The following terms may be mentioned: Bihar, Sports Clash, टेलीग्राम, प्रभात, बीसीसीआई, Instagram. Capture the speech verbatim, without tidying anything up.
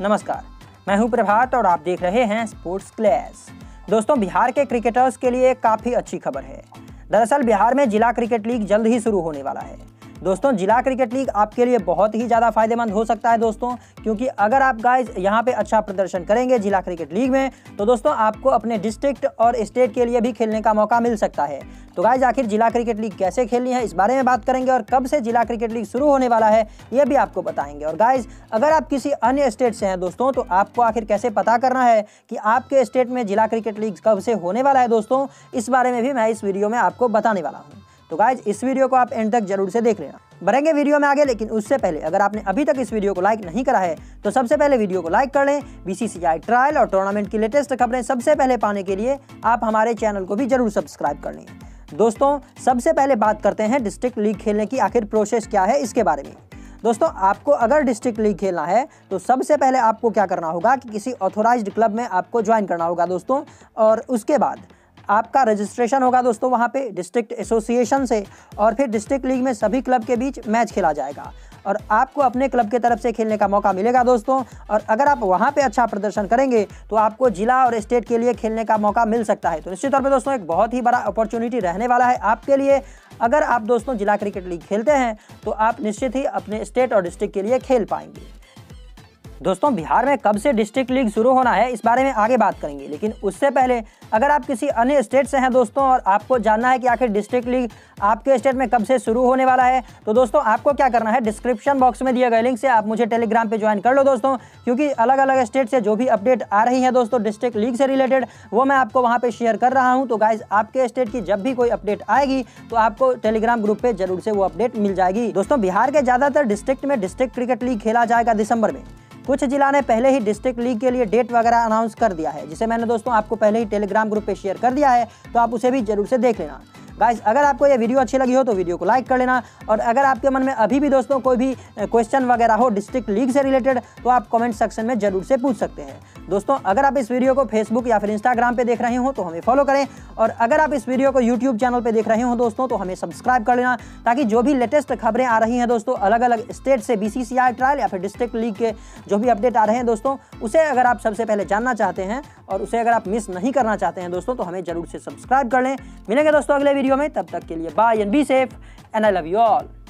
नमस्कार, मैं हूं प्रभात और आप देख रहे हैं स्पोर्ट्स क्लैश। दोस्तों, बिहार के क्रिकेटर्स के लिए काफ़ी अच्छी खबर है। दरअसल बिहार में जिला क्रिकेट लीग जल्द ही शुरू होने वाला है। दोस्तों, जिला क्रिकेट लीग आपके लिए बहुत ही ज़्यादा फायदेमंद हो सकता है दोस्तों, क्योंकि अगर आप गाइज यहाँ पे अच्छा प्रदर्शन करेंगे जिला क्रिकेट लीग में तो दोस्तों आपको अपने डिस्ट्रिक्ट और स्टेट के लिए भी खेलने का मौका मिल सकता है। तो गाइज आखिर जिला क्रिकेट लीग कैसे खेलनी है, इस बारे में बात करेंगे और कब से जिला क्रिकेट लीग शुरू होने वाला है ये भी आपको बताएंगे। और गाइज अगर आप किसी अन्य स्टेट से हैं दोस्तों, तो आपको आखिर कैसे पता करना है कि आपके स्टेट में जिला क्रिकेट लीग कब से होने वाला है दोस्तों, इस बारे में भी मैं इस वीडियो में आपको बताने वाला हूँ। तो गाइज इस वीडियो को आप एंड तक जरूर से देख लेना। बढ़ेंगे वीडियो में आगे, लेकिन उससे पहले अगर आपने अभी तक इस वीडियो को लाइक नहीं करा है तो सबसे पहले वीडियो को लाइक कर लें। बीसीसीआई ट्रायल और टूर्नामेंट की लेटेस्ट खबरें सबसे पहले पाने के लिए आप हमारे चैनल को भी जरूर सब्सक्राइब कर लें। दोस्तों, सबसे पहले बात करते हैं डिस्ट्रिक्ट लीग खेलने की आखिर प्रोसेस क्या है इसके बारे में। दोस्तों, आपको अगर डिस्ट्रिक्ट लीग खेलना है तो सबसे पहले आपको क्या करना होगा कि किसी ऑथोराइज्ड क्लब में आपको ज्वाइन करना होगा दोस्तों, और उसके बाद आपका रजिस्ट्रेशन होगा दोस्तों वहाँ पे डिस्ट्रिक्ट एसोसिएशन से, और फिर डिस्ट्रिक्ट लीग में सभी क्लब के बीच मैच खेला जाएगा और आपको अपने क्लब के तरफ से खेलने का मौका मिलेगा दोस्तों। और अगर आप वहाँ पे अच्छा प्रदर्शन करेंगे तो आपको जिला और स्टेट के लिए खेलने का मौका मिल सकता है। तो निश्चित तौर पे दोस्तों एक बहुत ही बड़ा अपॉर्चुनिटी रहने वाला है आपके लिए। अगर आप दोस्तों जिला क्रिकेट लीग खेलते हैं तो आप निश्चित ही अपने स्टेट और डिस्ट्रिक्ट के लिए खेल पाएंगे। दोस्तों, बिहार में कब से डिस्ट्रिक्ट लीग शुरू होना है इस बारे में आगे बात करेंगे, लेकिन उससे पहले अगर आप किसी अन्य स्टेट से हैं दोस्तों और आपको जानना है कि आखिर डिस्ट्रिक्ट लीग आपके स्टेट में कब से शुरू होने वाला है तो दोस्तों आपको क्या करना है, डिस्क्रिप्शन बॉक्स में दिए गए लिंक से आप मुझे टेलीग्राम पे ज्वाइन कर लो दोस्तों, क्योंकि अलग अलग स्टेट से जो भी अपडेट आ रही है दोस्तों डिस्ट्रिक्ट लीग से रिलेटेड वो मैं आपको वहाँ पर शेयर कर रहा हूँ। तो गाइज आपके स्टेट की जब भी कोई अपडेट आएगी तो आपको टेलीग्राम ग्रुप पर जरूर से वो अपडेट मिल जाएगी। दोस्तों, बिहार के ज़्यादातर डिस्ट्रिक्ट में डिस्ट्रिक्ट क्रिकेट लीग खेला जाएगा दिसंबर में। कुछ जिला ने पहले ही डिस्ट्रिक्ट लीग के लिए डेट वगैरह अनाउंस कर दिया है, जिसे मैंने दोस्तों आपको पहले ही टेलीग्राम ग्रुप पे शेयर कर दिया है, तो आप उसे भी जरूर से देख लेना। गाइस अगर आपको ये वीडियो अच्छी लगी हो तो वीडियो को लाइक कर लेना, और अगर आपके मन में अभी भी दोस्तों कोई भी क्वेश्चन वगैरह हो डिस्ट्रिक्ट लीग से रिलेटेड तो आप कमेंट सेक्शन में जरूर से पूछ सकते हैं। दोस्तों, अगर आप इस वीडियो को फेसबुक या फिर इंस्टाग्राम पे देख रहे हो तो हमें फॉलो करें, और अगर आप इस वीडियो को यूट्यूब चैनल पे देख रहे हो दोस्तों तो हमें सब्सक्राइब कर लेना, ताकि जो भी लेटेस्ट खबरें आ रही हैं दोस्तों अलग अलग स्टेट से बीसीसीआई ट्रायल या फिर डिस्ट्रिक्ट लीग के जो भी अपडेट आ रहे हैं दोस्तों उसे अगर आप सबसे पहले जानना चाहते हैं और उसे अगर आप मिस नहीं करना चाहते हैं दोस्तों तो हमें जरूर से सब्सक्राइब कर लें। मिलेंगे दोस्तों अगले वीडियो में, तब तक के लिए bye and be safe and I love you all.